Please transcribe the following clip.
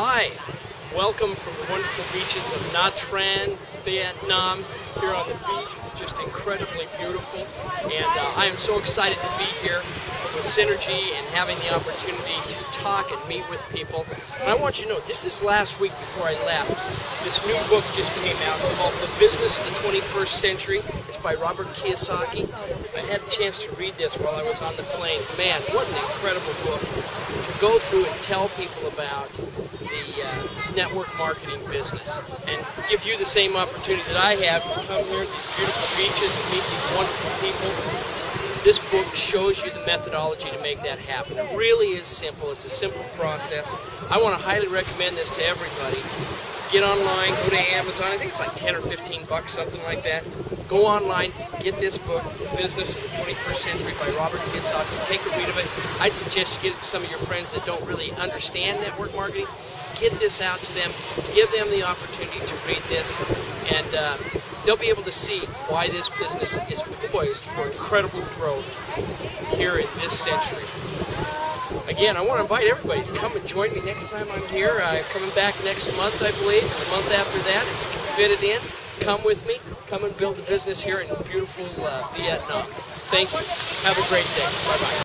Hi, welcome from the wonderful beaches of Nha Trang, Vietnam. Here on the beach, it's just incredibly beautiful, and I am so excited to be here with Synergy and having the opportunity to talk and meet with people. And I want you to know, this is last week before I left. This new book just came out called The Business of the 21st Century. It's by Robert Kiyosaki. I had a chance to read this while I was on the plane. Man, what an incredible book to go through and tell people about the network marketing business and give you the same opportunity that I have to come here to these beautiful beaches and meet these wonderful people. This book shows you the methodology to make that happen. It really is simple. It's a simple process. I want to highly recommend this to everybody. Get online, go to Amazon. I think it's like 10 or 15 bucks, something like that. Go online, get this book, The Business of the 21st Century by Robert Kiyosaki. Take a read of it. I'd suggest you get it to some of your friends that don't really understand network marketing. Get this out to them. Give them the opportunity to read this, and they'll be able to see why this business is poised for incredible growth here in this century. Again, I want to invite everybody to come and join me next time I'm here. I'm coming back next month, I believe, and the month after that. If you can fit it in, come with me. Come and build a business here in beautiful Vietnam. Thank you. Have a great day. Bye-bye.